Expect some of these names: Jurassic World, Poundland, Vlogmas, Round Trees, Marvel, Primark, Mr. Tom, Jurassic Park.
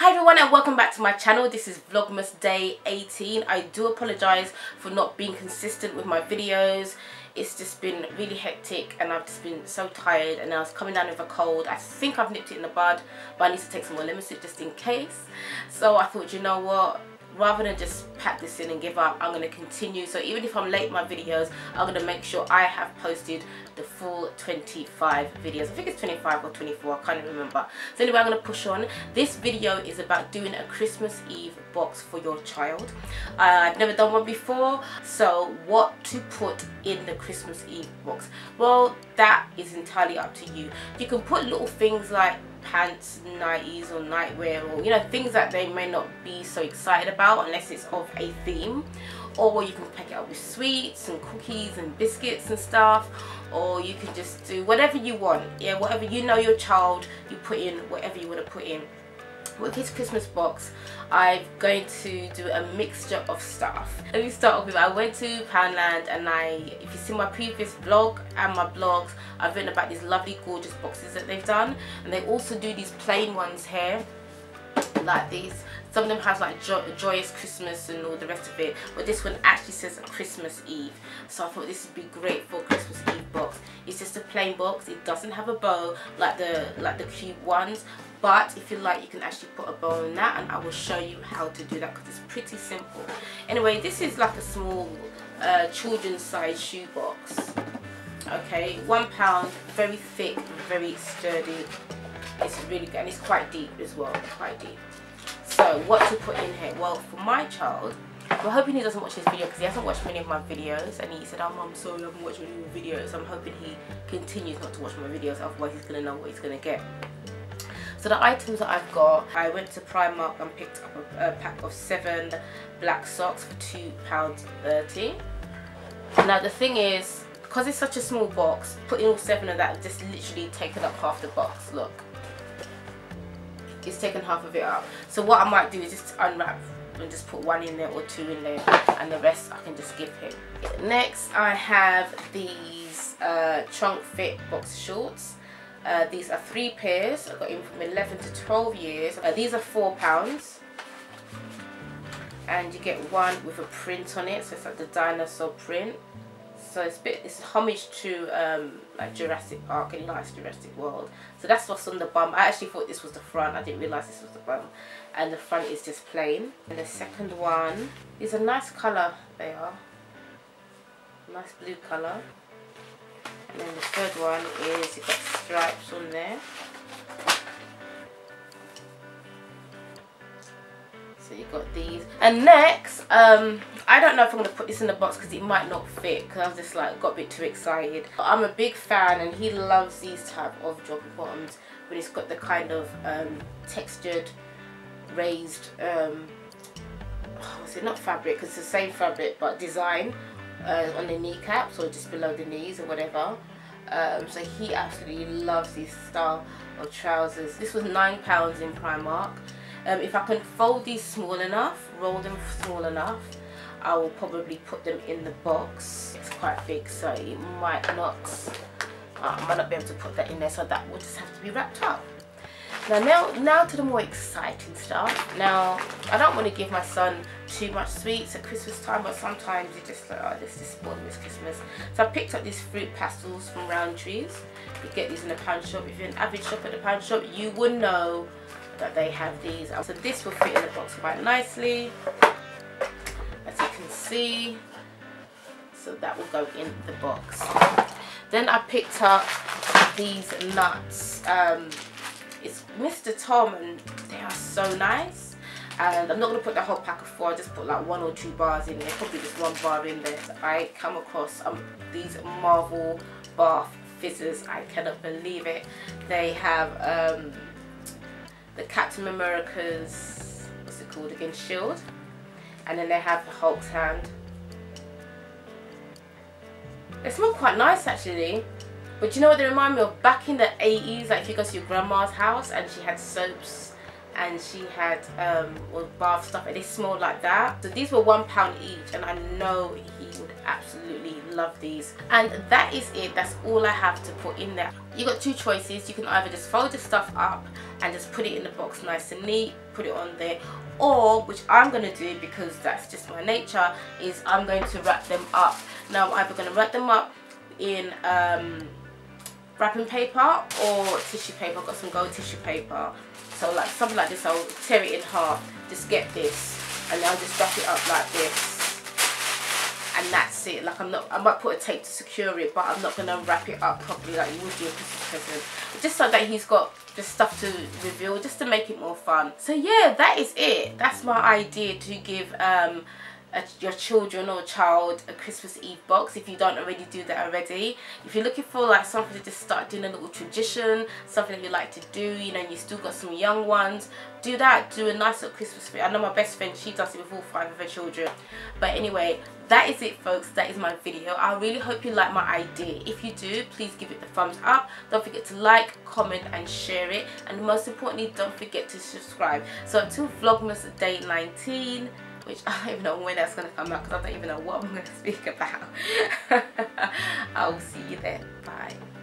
Hi everyone and welcome back to my channel. This is Vlogmas Day 18. I do apologise for not being consistent with my videos. It's just been really hectic and I've just been so tired, and I was coming down with a cold. I think I've nipped it in the bud, but I need to take some more Lemon-Sip just in case. So I thought, you know what, rather than just pack this in and give up, I'm going to continue. So even if I'm late in my videos, I'm going to make sure I have posted the full 25 videos. I think it's 25 or 24, I can't even remember. So anyway, I'm going to push on. This video is about doing a Christmas Eve box for your child. I've never done one before, so what to put in the Christmas Eve box? Well, that is entirely up to you. You can put little things like pants, nighties or nightwear, or you know, things that they may not be so excited about unless it's of a theme. Or you can pack it up with sweets and cookies and biscuits and stuff, or you can just do whatever you want. Yeah, whatever, you know, your child, you put in whatever you want to put in. With this Christmas box, I'm going to do a mixture of stuff. Let me start off with, I went to Poundland, and if you see my previous vlog and my blogs, I've written about these lovely gorgeous boxes that they've done, and they also do these plain ones here like these. Some of them has like joyous Christmas and all the rest of it, but this one actually says Christmas Eve. So I thought this would be great for Christmas Eve box. It's just a plain box. It doesn't have a bow like the cute ones, but if you like, you can actually put a bow on that, and I will show you how to do that because it's pretty simple. Anyway, this is like a small children's size shoe box. Okay, £1, very thick, very sturdy. It's really good, and it's quite deep as well, quite deep. So what to put in here? Well, for my child, we're hoping he doesn't watch this video because he hasn't watched many of my videos, and he said, oh mum, sorry, I haven't watched many of your videos. I'm hoping he continues not to watch my videos, otherwise he's going to know what he's going to get. So the items that I've got, I went to Primark and picked up a pack of 7 black socks for £2.30. Now the thing is, because it's such a small box, putting all 7 of that just literally taken up half the box. Look, it's taken half of it up. So what I might do is just unwrap and just put 1 in there or 2 in there, and the rest I can just give him. Next, I have these trunk fit box shorts. These are 3 pairs. I got him from 11 to 12 years. These are £4, and you get one with a print on it, so it's like the dinosaur print. So it's homage to like Jurassic Park and nice Jurassic World. So that's what's on the bum. I actually thought this was the front. I didn't realise this was the bum. And the front is just plain. And the second one is a nice colour. They are nice blue colour. And then the third one is, you've got stripes on there. So you got these. And next, I don't know if I'm gonna put this in the box because it might not fit, because I was just like, got a bit too excited. But I'm a big fan, and he loves these type of jogging bottoms when it's got the kind of textured, raised, not fabric, because it's the same fabric but design on the kneecaps or just below the knees or whatever. So he absolutely loves this style of trousers. This was £9 in Primark. If I can fold these small enough, roll them small enough, I will probably put them in the box. It's quite big, so it might not be able to put that in there, so that will just have to be wrapped up. Now to the more exciting stuff. Now, I don't want to give my son too much sweets at Christmas time, but sometimes you just like, oh, this is spoiling this Christmas. So I picked up these fruit pastels from Round Trees. You get these in a pound shop. If you're an average shop at the pound shop, you would know that they have these. So this will fit in the box quite nicely, as you can see. So that will go in the box. Then I picked up these nuts. It's Mr. Tom, and they are so nice. And I'm not going to put the whole pack of 4, I'll just put like 1 or 2 bars in there, probably just 1 bar in there. So I come across these Marvel bath fizzers. I cannot believe it. They have the Captain America's, what's it called again, shield, and then they have the Hulk's hand. They smell quite nice actually. But you know what they remind me of? Back in the 80s, like if you go to your grandma's house and she had soaps and she had bath stuff, and they smelled like that. So these were £1 each, and I know he would absolutely love these. And that is it. That's all I have to put in there. You got 2 choices. You can either just fold the stuff up and just put it in the box nice and neat, put it on there, or which I'm going to do because that's just my nature, is I'm going to wrap them up. Now I'm either going to wrap them up in wrapping paper or tissue paper. I've got some gold tissue paper, so like something like this. I'll tear it in half, just get this, and then I'll just wrap it up like this. And that's it. Like I might put a tape to secure it, but I'm not gonna wrap it up properly like you would do a Christmas present. Just so that he's got the stuff to reveal, just to make it more fun. So yeah, that is it. That's my idea to give your children or child a Christmas Eve box, if you don't already do that already. If you're looking for like something to just start doing, a little tradition, something that you like to do, you know, and you still got some young ones, do that. Do a nice little Christmas thing. I know my best friend, she does it with all 5 of her children. But anyway, that is it, folks. That is my video. I really hope you like my idea. If you do, please give it the thumbs up. Don't forget to like, comment and share it, and most importantly, don't forget to subscribe. So until Vlogmas Day 19, which I don't even know when that's going to come out because I don't even know what I'm going to speak about. I'll see you there. Bye.